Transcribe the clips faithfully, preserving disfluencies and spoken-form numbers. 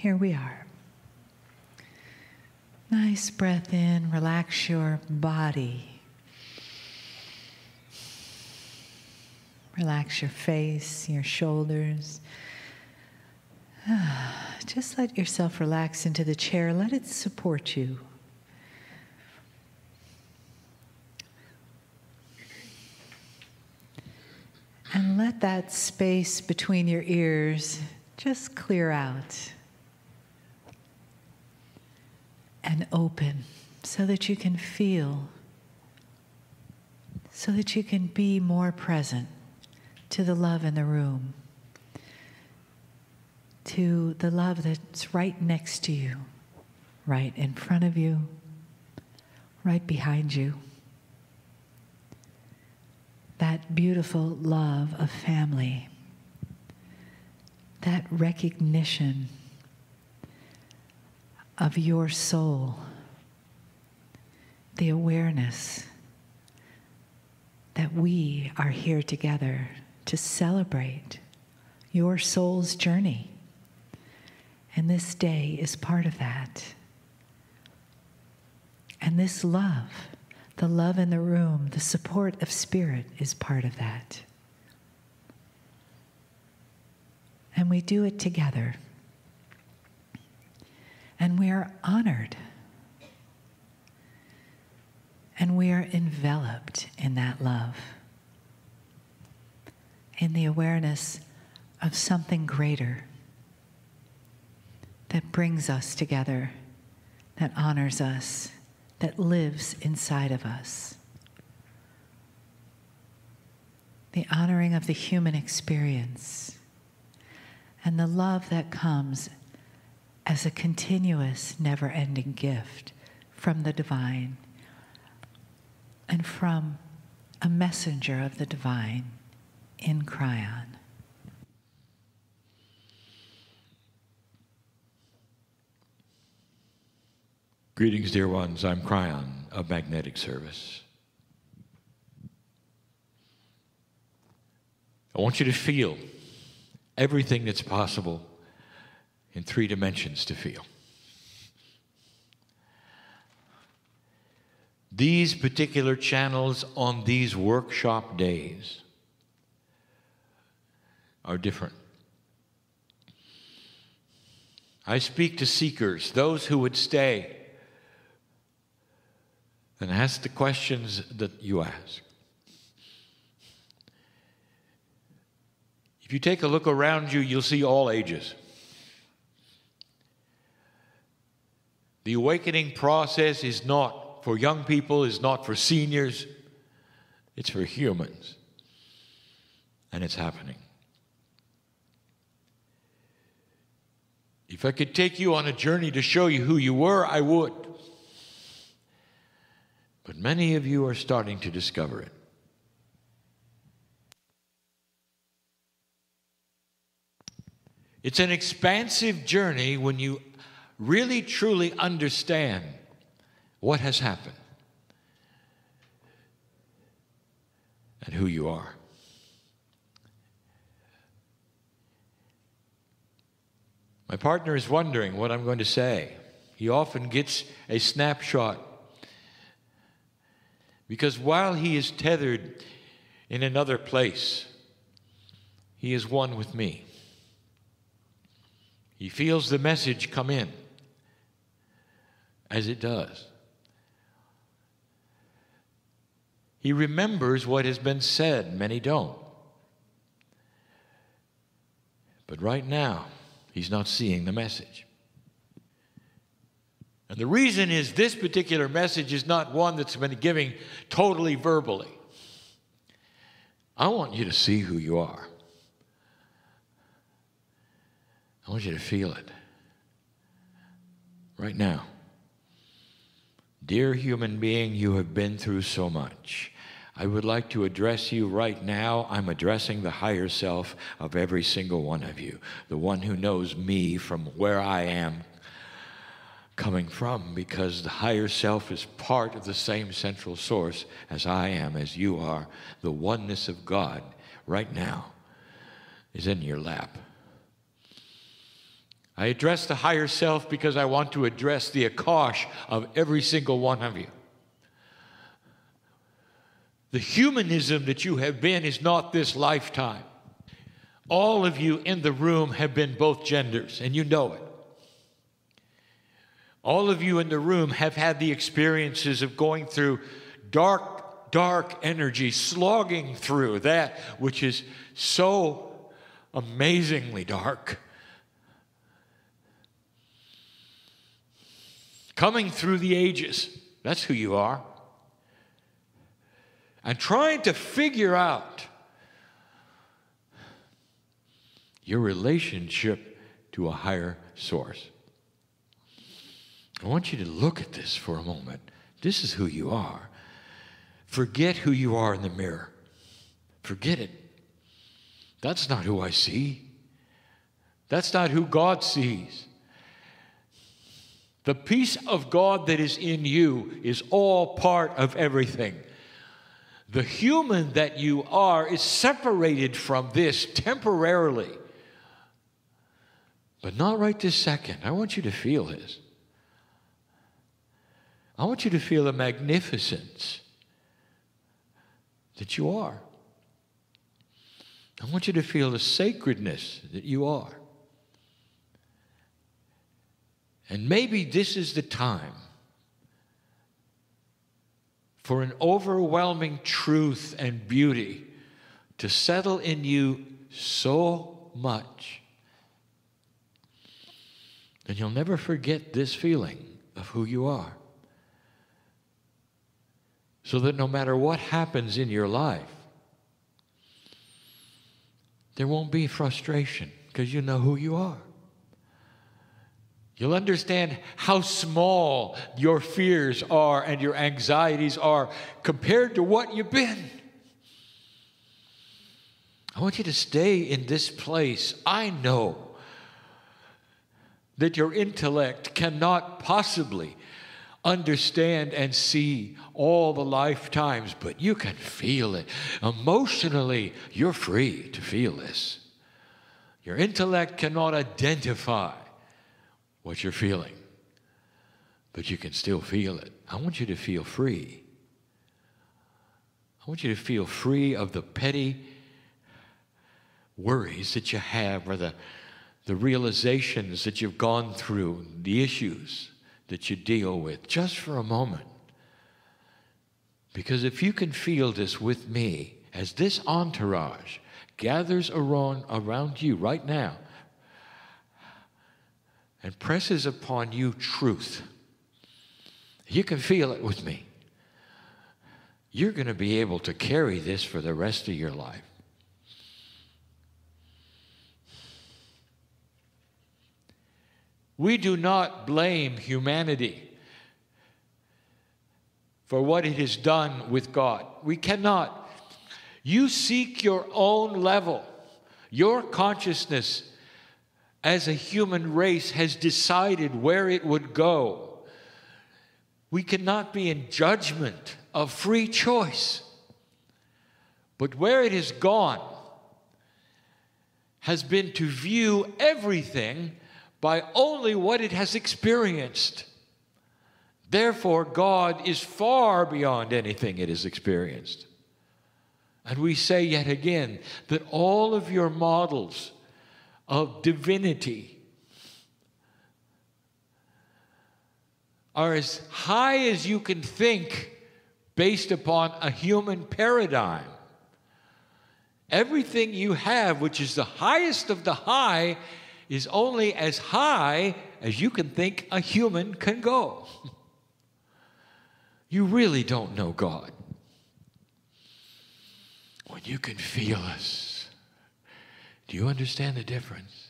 here we are. Nice breath in, relax your body. Relax your face, your shoulders. Just let yourself relax into the chair. Let it support you. And let that space between your ears just clear out and open so that you can feel, so that you can be more present to the love in the room, to the love that's right next to you, right in front of you, right behind you. That beautiful love of family, that recognition of your soul, the awareness that we are here together to celebrate your soul's journey. And this day is part of that. And this love, the love in the room, the support of spirit is part of that. And we do it together. And we are honored. And we are enveloped in that love, in the awareness of something greater that brings us together, that honors us, that lives inside of us. The honoring of the human experience and the love that comes as a continuous, never-ending gift from the divine and from a messenger of the divine in Kryon. Greetings, dear ones. I'm Kryon of Magnetic Service. I want you to feel everything that's possible in three dimensions to feel. These particular channels on these workshop days are different. I speak to seekers, those who would stay and ask the questions that you ask. If you take a look around you, you'll see all ages. The awakening process is not for young people, is not for seniors, it's for humans. And it's happening. If I could take you on a journey to show you who you were, I would. But many of you are starting to discover it. It's an expansive journey when you really truly understand what has happened and who you are. My partner is wondering what I'm going to say. He often gets a snapshot because while he is tethered in another place, he is one with me. He feels the message come in, as it does. He remembers what has been said. Many don't. But right now, he's not seeing the message. And the reason is this particular message is not one that's been given totally verbally. I want you to see who you are. I want you to feel it. Right now. Dear human being, you have been through so much. I would like to address you right now. I'm addressing the higher self of every single one of you. The one who knows me from where I am coming from, because the higher self is part of the same central source as I am, as you are. The oneness of God right now is in your lap. I address the higher self because I want to address the Akash of every single one of you. The humanism that you have been is not this lifetime. All of you in the room have been both genders, and you know it. All of you in the room have had the experiences of going through dark, dark energy, slogging through that which is so amazingly dark. Coming through the ages, that's who you are. And trying to figure out your relationship to a higher source. I want you to look at this for a moment. This is who you are. Forget who you are in the mirror. Forget it. That's not who I see. That's not who God sees. The peace of God that is in you is all part of everything. The human that you are is separated from this temporarily. But not right this second. I want you to feel this. I want you to feel the magnificence that you are. I want you to feel the sacredness that you are. And maybe this is the time for an overwhelming truth and beauty to settle in you so much that you'll never forget this feeling of who you are. So that no matter what happens in your life, there won't be frustration because you know who you are. You'll understand how small your fears are and your anxieties are compared to what you've been. I want you to stay in this place. I know that your intellect cannot possibly understand and see all the lifetimes, but you can feel it. Emotionally, you're free to feel this. Your intellect cannot identify what you're feeling, but you can still feel it. I want you to feel free. I want you to feel free of the petty worries that you have or the, the realizations that you've gone through, the issues that you deal with, just for a moment. Because if you can feel this with me, as this entourage gathers around, around you right now and presses upon you truth, you can feel it with me. You're going to be able to carry this for the rest of your life. We do not blame humanity for what it has done with God. We cannot. You seek your own level. Your consciousness as a human race has decided where it would go. We cannot be in judgment of free choice. But where it has gone has been to view everything by only what it has experienced. Therefore, God is far beyond anything it has experienced. And we say yet again that all of your models of divinity are as high as you can think based upon a human paradigm. Everything you have, which is the highest of the high, is only as high as you can think a human can go. You really don't know God. When you can feel us, do you understand the difference?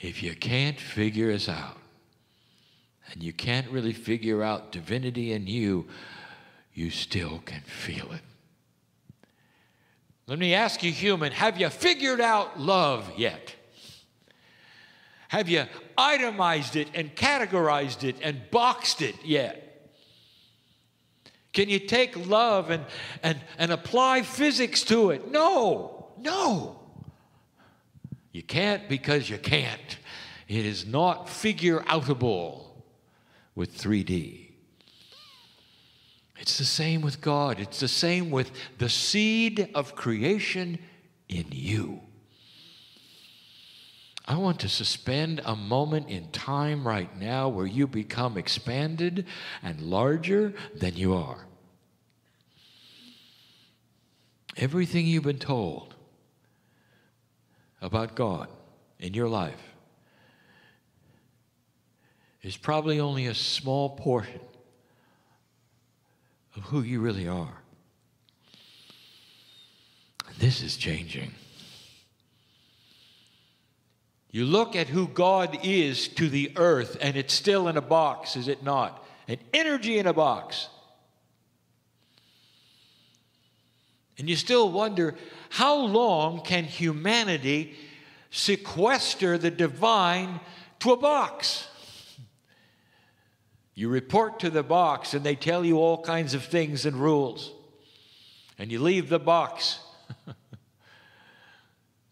If you can't figure us out, and you can't really figure out divinity in you, you still can feel it. Let me ask you, human, have you figured out love yet? Have you itemized it and categorized it and boxed it yet? Can you take love and, and, and apply physics to it? No, no. You can't because you can't. It is not figure-outable with three D. It's the same with God. It's the same with the seed of creation in you. I want to suspend a moment in time right now where you become expanded and larger than you are. Everything you've been told about God in your life is probably only a small portion of who you really are. This is changing. You look at who God is to the earth, and it's still in a box, is it not? An energy in a box. And you still wonder, how long can humanity sequester the divine to a box? You report to the box, and they tell you all kinds of things and rules. And you leave the box.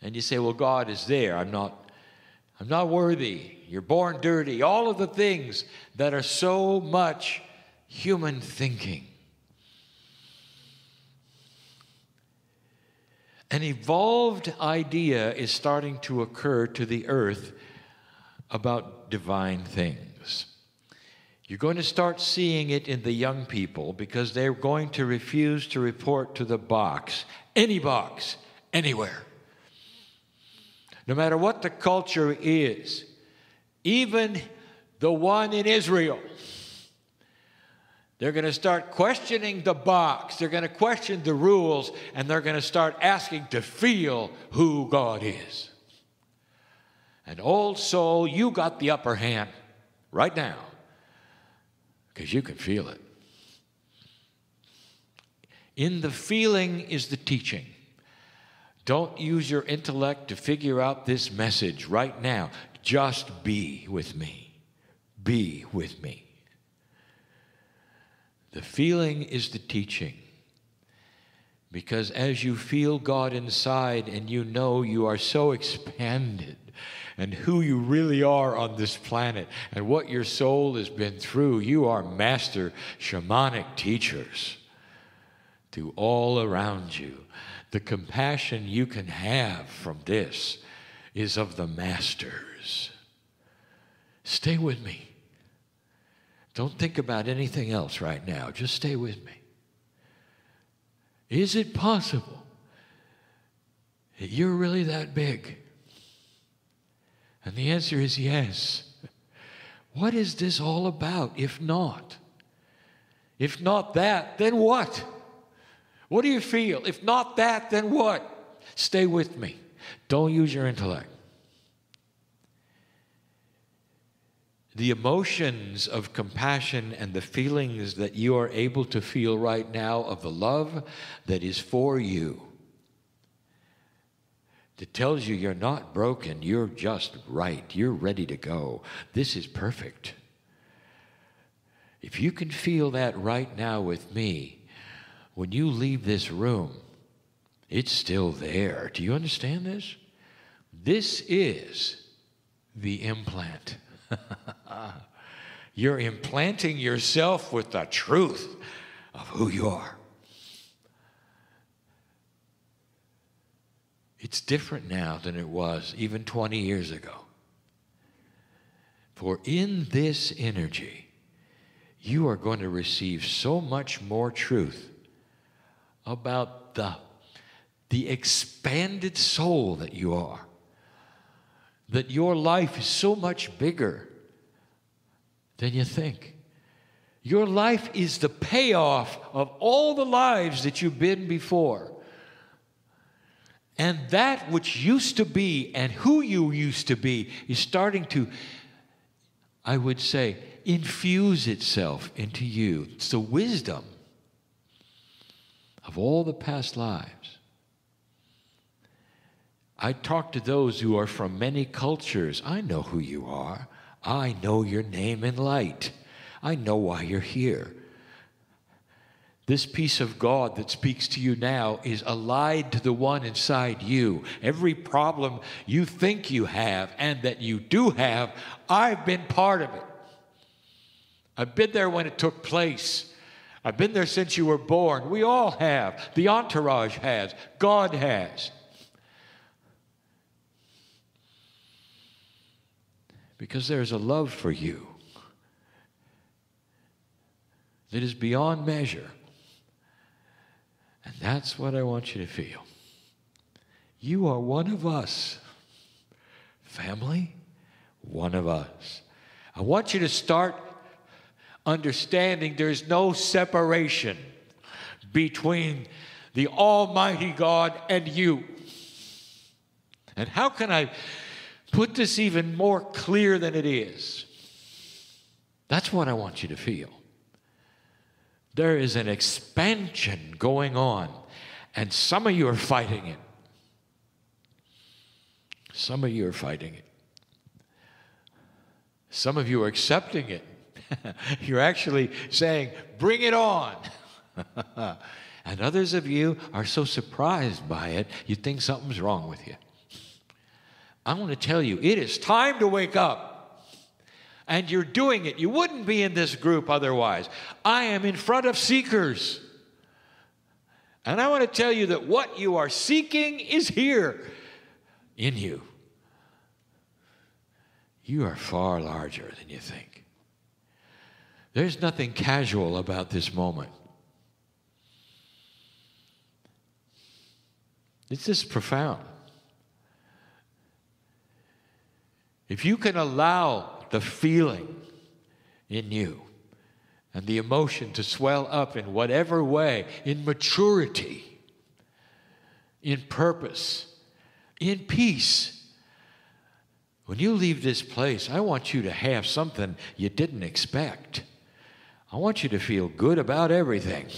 And you say, well, God is there. I'm not, I'm not worthy. You're born dirty. All of the things that are so much human thinking. An evolved idea is starting to occur to the earth about divine things. You're going to start seeing it in the young people because they're going to refuse to report to the box, any box, anywhere. No matter what the culture is, even the one in Israel, they're going to start questioning the box. They're going to question the rules, and they're going to start asking to feel who God is. And old soul, you got the upper hand right now because you can feel it. In the feeling is the teaching. Don't use your intellect to figure out this message right now. Just be with me. Be with me. The feeling is the teaching. Because as you feel God inside and you know you are so expanded and who you really are on this planet and what your soul has been through, you are master shamanic teachers to all around you. The compassion you can have from this is of the masters. Stay with me. Don't think about anything else right now. Just stay with me. Is it possible that you're really that big? And the answer is yes. What is this all about if not? If not that, then what? What do you feel? If not that, then what? Stay with me. Don't use your intellect. The emotions of compassion and the feelings that you are able to feel right now of the love that is for you, that tells you you're not broken, you're just right, you're ready to go. This is perfect. If you can feel that right now with me, when you leave this room, it's still there. Do you understand this? This is the implant. You're implanting yourself with the truth of who you are. It's different now than it was even twenty years ago. For in this energy, you are going to receive so much more truth about the, the expanded soul that you are. That your life is so much bigger than you think. Your life is the payoff of all the lives that you've been before. And that which used to be and who you used to be is starting to, I would say, infuse itself into you. It's the wisdom of all the past lives. I talk to those who are from many cultures. I know who you are. I know your name and light. I know why you're here. This peace of God that speaks to you now is allied to the one inside you. Every problem you think you have and that you do have, I've been part of it. I've been there when it took place. I've been there since you were born. We all have. The entourage has. God has. Because there's a love for you that is beyond measure. And that's what I want you to feel. You are one of us. Family, one of us. I want you to start understanding there's no separation between the Almighty God and you. And how can I put this even more clear than it is? That's what I want you to feel. There is an expansion going on, and some of you are fighting it. Some of you are fighting it. Some of you are accepting it. You're actually saying, bring it on. And others of you are so surprised by it, you think something's wrong with you. I want to tell you, it is time to wake up. And you're doing it. You wouldn't be in this group otherwise. I am in front of seekers. And I want to tell you that what you are seeking is here in you. You are far larger than you think. There's nothing casual about this moment. It's just profound. If you can allow the feeling in you and the emotion to swell up in whatever way, in maturity, in purpose, in peace. When you leave this place, I want you to have something you didn't expect. I want you to feel good about everything.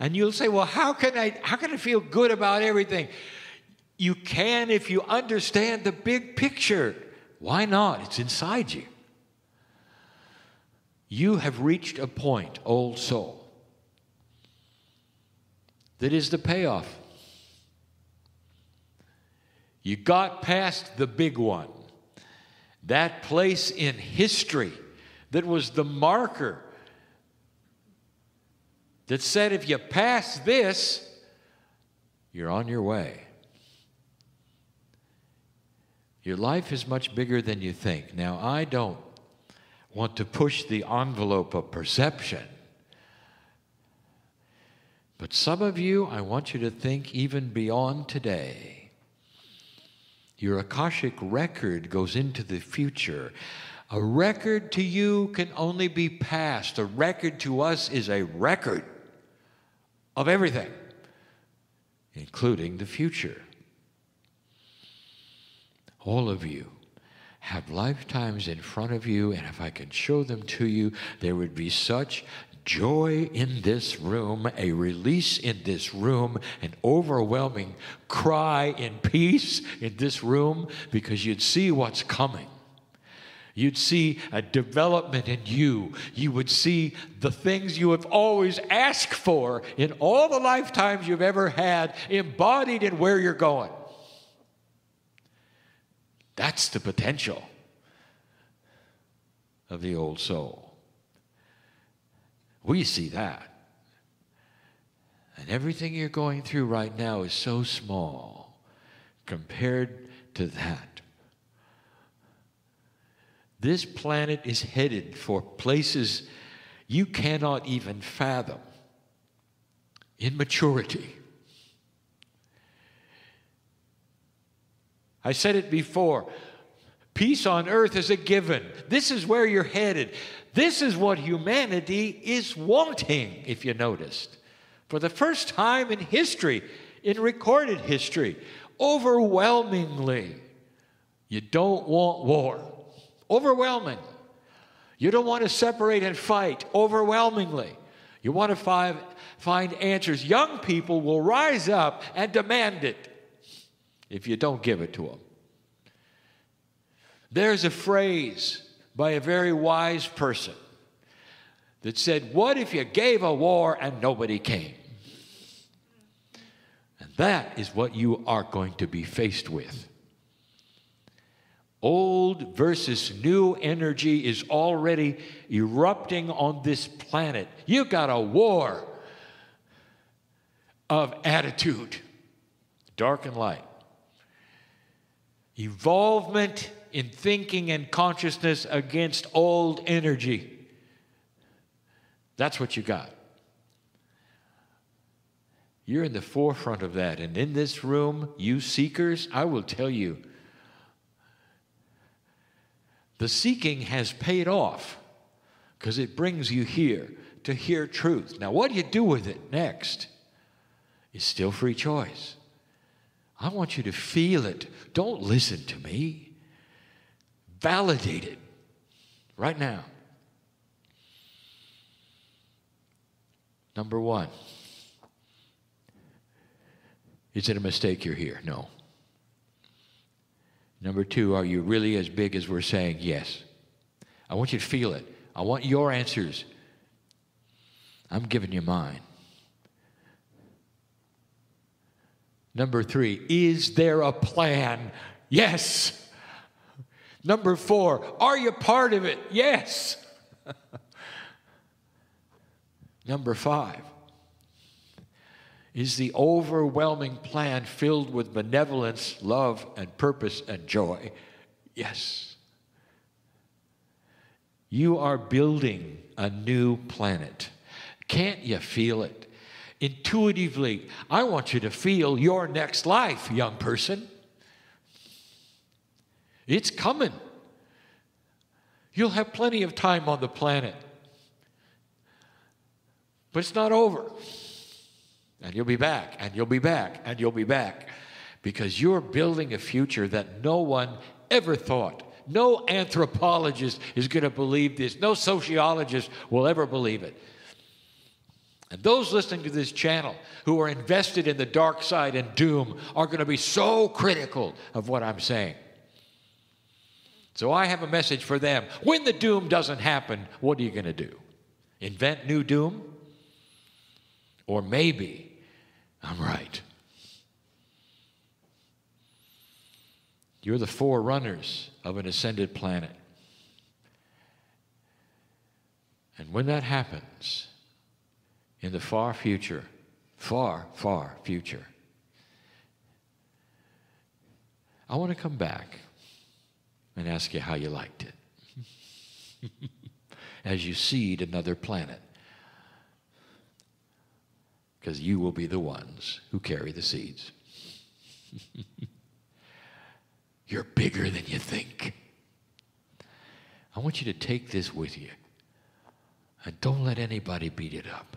And you'll say, well, how can I, how can I feel good about everything? You can if you understand the big picture. Why not? It's inside you. You have reached a point, old soul, that is the payoff. You got past the big one, that place in history that was the marker that said if you pass this, you're on your way. Your life is much bigger than you think. Now, I don't want to push the envelope of perception. But some of you, I want you to think even beyond today. Your Akashic record goes into the future. A record to you can only be passed. A record to us is a record of everything, including the future. All of you have lifetimes in front of you, and if I could show them to you, there would be such joy in this room, a release in this room, an overwhelming cry in peace in this room, because you'd see what's coming. You'd see a development in you. You would see the things you have always asked for in all the lifetimes you've ever had embodied in where you're going. That's the potential of the old soul. We see that. And everything you're going through right now is so small compared to that. This planet is headed for places you cannot even fathom in maturity. I said it before, peace on earth is a given. This is where you're headed. This is what humanity is wanting, if you noticed. For the first time in history, in recorded history, overwhelmingly, you don't want war. Overwhelming. You don't want to separate and fight. Overwhelmingly. You want to find, find answers. Young people will rise up and demand it. If you don't give it to them. There's a phrase by a very wise person. that said, what if you gave a war and nobody came? And that is what you are going to be faced with. Old versus new energy is already erupting on this planet. You've got a war of attitude, dark and light. Evolvement in thinking and consciousness against old energy. That's what you got. You're in the forefront of that. And in this room, you seekers, I will tell you, the seeking has paid off because it brings you here to hear truth. Now, what do you do with it next is still free choice. I want you to feel it. Don't listen to me. Validate it right now. Number one, is it a mistake you're here? No. Number two, are you really as big as we're saying? Yes. I want you to feel it. I want your answers. I'm giving you mine. Number three, is there a plan? Yes. Number four, are you part of it? Yes. Number five, is the overwhelming plan filled with benevolence, love, and purpose and joy? Yes. You are building a new planet. Can't you feel it? Intuitively, I want you to feel your next life, young person. It's coming. You'll have plenty of time on the planet. But it's not over. And you'll be back, and you'll be back, and you'll be back. Because you're building a future that no one ever thought. No anthropologist is going to believe this. No sociologist will ever believe it. And those listening to this channel who are invested in the dark side and doom are going to be so critical of what I'm saying. So I have a message for them. When the doom doesn't happen, what are you going to do? Invent new doom? Or maybe I'm right. You're the forerunners of an ascended planet. And when that happens, in the far future, far, far future, I want to come back and ask you how you liked it as you seed another planet. Because you will be the ones who carry the seeds. You're bigger than you think. I want you to take this with you. And don't let anybody beat it up.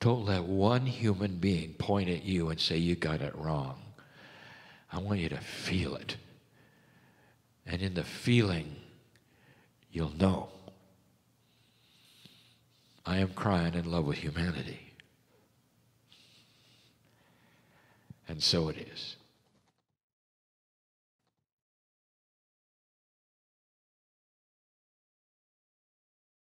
Don't let one human being point at you and say you got it wrong. I want you to feel it. And in the feeling, you'll know. I am Kryon in love with humanity. And so it is.